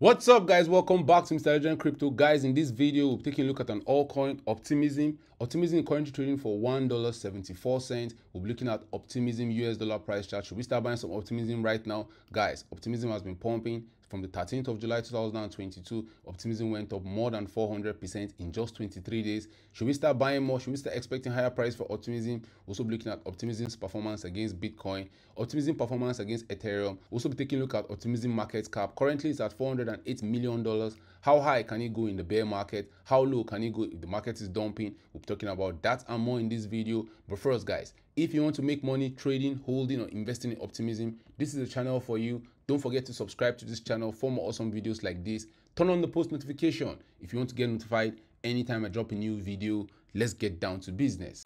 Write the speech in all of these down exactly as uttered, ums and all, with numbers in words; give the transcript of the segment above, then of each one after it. What's up, guys? Welcome back to Mister Legend Crypto. Guys, in this video we're taking a look at an altcoin, Optimism. Optimism currently trading for one dollar seventy-four cents. We'll be looking at Optimism U S dollar price chart. Should we start buying some Optimism right now? Guys, Optimism has been pumping from the thirteenth of July two thousand twenty-two. Optimism went up more than four hundred percent in just twenty-three days. Should we start buying more? Should we start expecting higher price for Optimism? Also be looking at Optimism's performance against Bitcoin, Optimism performance against Ethereum. Also be taking a look at Optimism market cap. Currently it's at four hundred eight million dollars. How high can it go in the bear market? How low can it go if the market is dumping? We'll be talking about that and more in this video. But first, guys, if you want to make money trading, holding, or investing in Optimism, this is the channel for you. Don't forget to subscribe to this channel for more awesome videos like this. Turn on the post notification if you want to get notified anytime I drop a new video. Let's get down to business.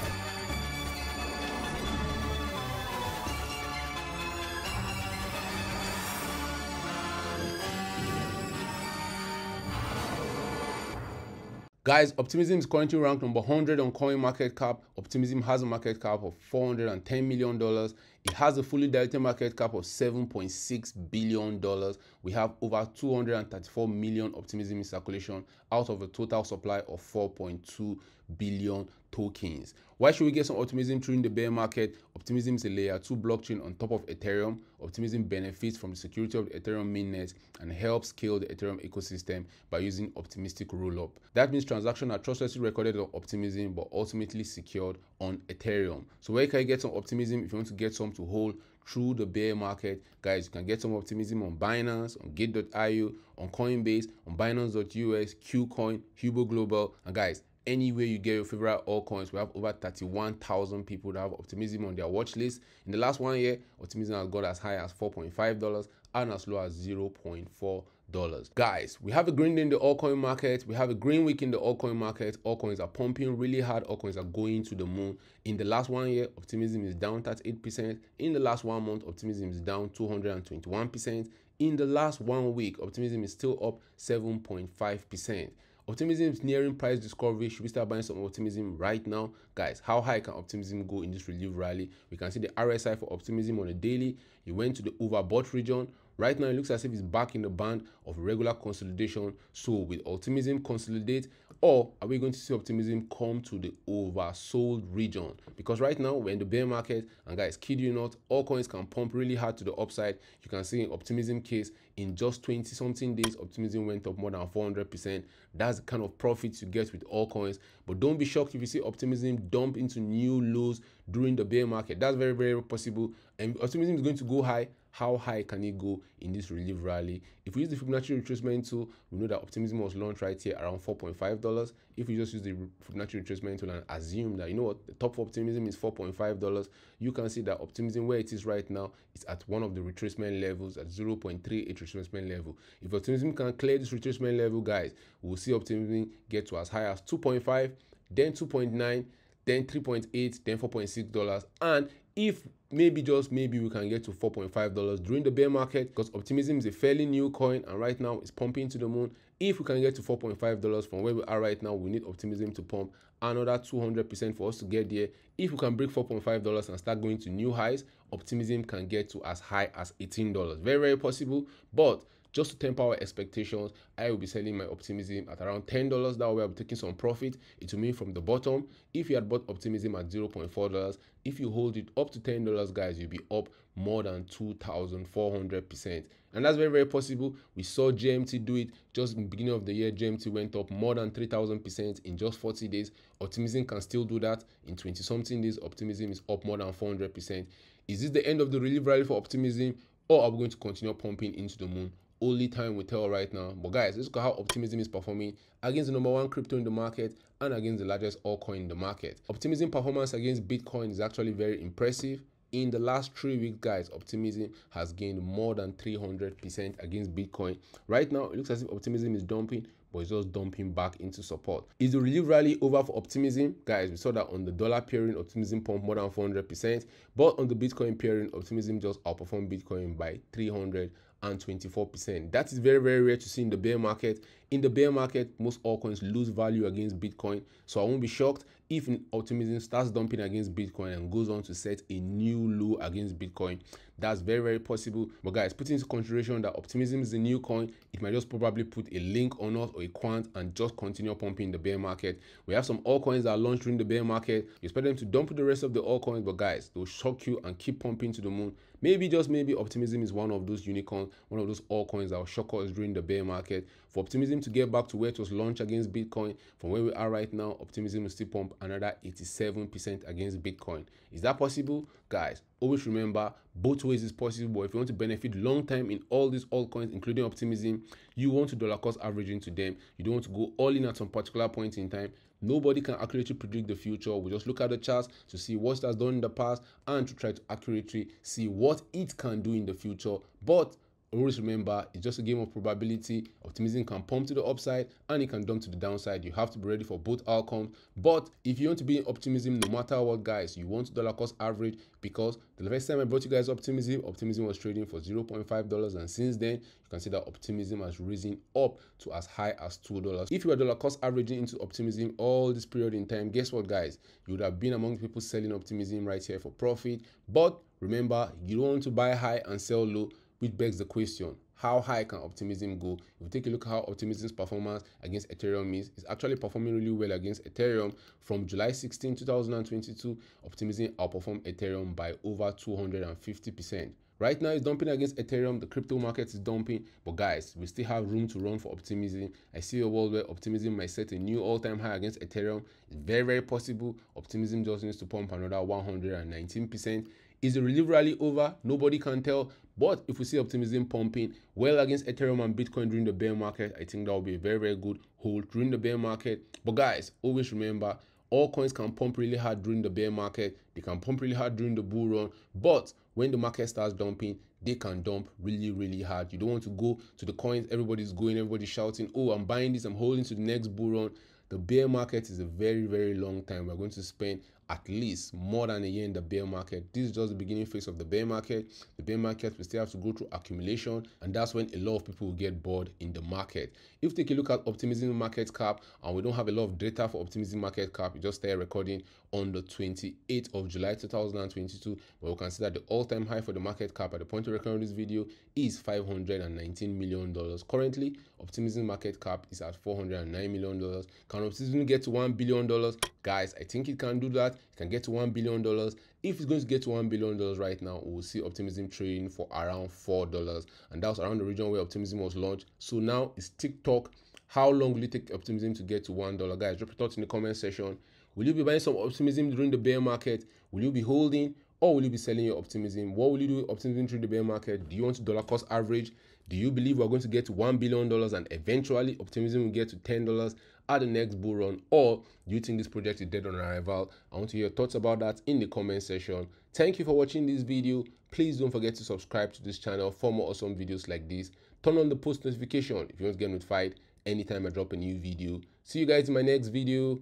Guys, Optimism is currently ranked number one hundred on CoinMarketCap. Optimism has a market cap of four hundred ten million dollars. It has a fully diluted market cap of seven point six billion dollars. We have over two hundred thirty-four million Optimism in circulation out of a total supply of four point two billion tokens. Why should we get some Optimism during the bear market? Optimism is a layer two blockchain on top of Ethereum. Optimism benefits from the security of the Ethereum mainnet and helps scale the Ethereum ecosystem by using optimistic roll-up. That means transactions are trustlessly recorded on Optimism but ultimately secured on Ethereum. So where can you get some Optimism if you want to get some to hold through the bear market? Guys, you can get some Optimism on Binance, on Gate dot i o, on Coinbase, on Binance dot U S, Qcoin, Hubo Global, and guys, anywhere you get your favorite altcoins. We have over thirty-one thousand people that have Optimism on their watch list. In the last one year, Optimism has got as high as four point five dollars and as low as zero point four dollars. Guys, we have a green day in the altcoin market. We have a green week in the altcoin market. Altcoins are pumping really hard. Altcoins are going to the moon. In the last one year, Optimism is down thirty-eight percent. In the last one month, Optimism is down two hundred twenty-one percent. In the last one week, Optimism is still up seven point five percent. Optimism is nearing price discovery. Should we start buying some Optimism right now? Guys, how high can Optimism go in this relief rally? We can see the R S I for Optimism on a daily. It went to the overbought region. Right now, it looks as if it's back in the band of regular consolidation. So, will Optimism consolidate, or are we going to see Optimism come to the oversold region? Because right now, we're in the bear market, and guys, kid you not, all coins can pump really hard to the upside. You can see in Optimism case, in just twenty something days, Optimism went up more than four hundred percent. That's the kind of profits you get with all coins. But don't be shocked if you see Optimism dump into new lows during the bear market. That's very, very possible. And Optimism is going to go high. How high can it go in this relief rally? If we use the Fibonacci retracement tool, we know that Optimism was launched right here around four point five dollars. If we just use the Fibonacci retracement tool and assume that, you know what, the top for Optimism is four point five dollars, you can see that Optimism, where it is right now, is at one of the retracement levels, at zero point three eight retracement level. If Optimism can clear this retracement level, guys, we'll see Optimism get to as high as two point five, then two point nine, then three point eight, then four point six dollars, and if maybe, just maybe, we can get to four point five dollars during the bear market, because Optimism is a fairly new coin and right now it's pumping to the moon. If we can get to four point five dollars from where we are right now, we need Optimism to pump another two hundred percent for us to get there. If we can break four point five dollars and start going to new highs, Optimism can get to as high as eighteen dollars. Very, very possible. But just to temper our expectations, I will be selling my Optimism at around ten dollars. That way I'll be taking some profit. It will mean from the bottom. If you had bought Optimism at zero point four dollars, if you hold it up to ten dollars, guys, you'll be up more than two thousand four hundred percent. And that's very, very possible. We saw G M T do it just in the beginning of the year. G M T went up more than three thousand percent in just forty days. Optimism can still do that. In twenty something days, Optimism is up more than four hundred percent. Is this the end of the relief rally for Optimism, or are we going to continue pumping into the moon? Only time will tell right now. But guys, let's look at how Optimism is performing against the number one crypto in the market and against the largest altcoin in the market. Optimism performance against Bitcoin is actually very impressive. In the last three weeks, guys, Optimism has gained more than three hundred percent against Bitcoin. Right now, it looks as if Optimism is dumping, but it's just dumping back into support. Is the relief rally over for Optimism? Guys, we saw that on the dollar pairing, Optimism pumped more than four hundred percent, but on the Bitcoin pairing, Optimism just outperformed Bitcoin by three hundred percent and twenty-four percent. That is very, very rare to see in the bear market. In the bear market, most altcoins lose value against Bitcoin, so I won't be shocked if Optimism starts dumping against Bitcoin and goes on to set a new low against Bitcoin. That's very, very possible. But guys, put into consideration that Optimism is a new coin. It might just probably put a link on us or a quant and just continue pumping the bear market. We have some altcoins that are launched during the bear market. You expect them to dump the rest of the altcoins, but guys, they'll shock you and keep pumping to the moon. Maybe, just maybe, Optimism is one of those unicorns, one of those altcoins that will shock us during the bear market. For Optimism to get back to where it was launched against Bitcoin, from where we are right now, Optimism will still pump another eighty-seven percent against Bitcoin. Is that possible? Guys, always remember, both ways is possible. But if you want to benefit long time in all these altcoins, including Optimism, you want to dollar cost averaging to them. You don't want to go all in at some particular point in time. Nobody can accurately predict the future. We just look at the charts to see what it has done in the past and to try to accurately see what it can do in the future. But always remember, it's just a game of probability. Optimism can pump to the upside and it can dump to the downside. You have to be ready for both outcomes. But if you want to be in Optimism, no matter what, guys, you want dollar cost average, because the first time I brought you guys Optimism, Optimism was trading for zero point five dollars, and since then, you can see that Optimism has risen up to as high as two dollars. If you were dollar cost averaging into Optimism all this period in time, guess what, guys? You would have been among people selling Optimism right here for profit. But remember, you don't want to buy high and sell low, which begs the question, how high can Optimism go? If we take a look at how Optimism's performance against Ethereum is, it's actually performing really well against Ethereum. From July sixteenth two thousand twenty-two, Optimism outperformed Ethereum by over two hundred fifty percent. Right now, it's dumping against Ethereum. The crypto market is dumping. But guys, we still have room to run for Optimism. I see a world where Optimism might set a new all-time high against Ethereum. It's very, very possible. Optimism just needs to pump another one hundred nineteen percent. Is the relief rally over? Nobody can tell. But if we see Optimism pumping well against Ethereum and Bitcoin during the bear market, I think that will be a very, very good hold during the bear market. But guys, always remember, all coins can pump really hard during the bear market. They can pump really hard during the bull run. But when the market starts dumping, they can dump really, really hard. You don't want to go to the coins everybody's going, everybody's shouting, oh, I'm buying this, I'm holding to the next bull run. The bear market is a very, very long time. We're going to spend at least more than a year in the bear market. This is just the beginning phase of the bear market. The bear market will still have to go through accumulation, and that's when a lot of people will get bored in the market. If you take a look at Optimism market cap, and we don't have a lot of data for Optimism market cap, it just started recording on the twenty-eighth of July two thousand twenty-two. But we can see that the all-time high for the market cap at the point of recording this video is five hundred nineteen million dollars. Currently, Optimism market cap is at four hundred nine million dollars. Can Optimism get to one billion dollars? Guys, I think it can do that. It can get to one billion dollars. If it's going to get to one billion dollars right now, we'll see Optimism trading for around four dollars, and that was around the region where Optimism was launched. So now it's TikTok. How long will it take Optimism to get to one dollar? Guys, drop your thoughts in the comment section. Will you be buying some Optimism during the bear market? Will you be holding, or will you be selling your Optimism? What will you do with Optimism through the bear market? Do you want to dollar cost average? Do you believe we're going to get to one billion dollars and eventually Optimism will get to ten dollars at the next bull run? Or do you think this project is dead on arrival? I want to hear your thoughts about that in the comment section. Thank you for watching this video. Please don't forget to subscribe to this channel for more awesome videos like this. Turn on the post notification if you want to get notified anytime I drop a new video. See you guys in my next video.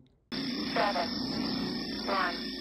Seven, one.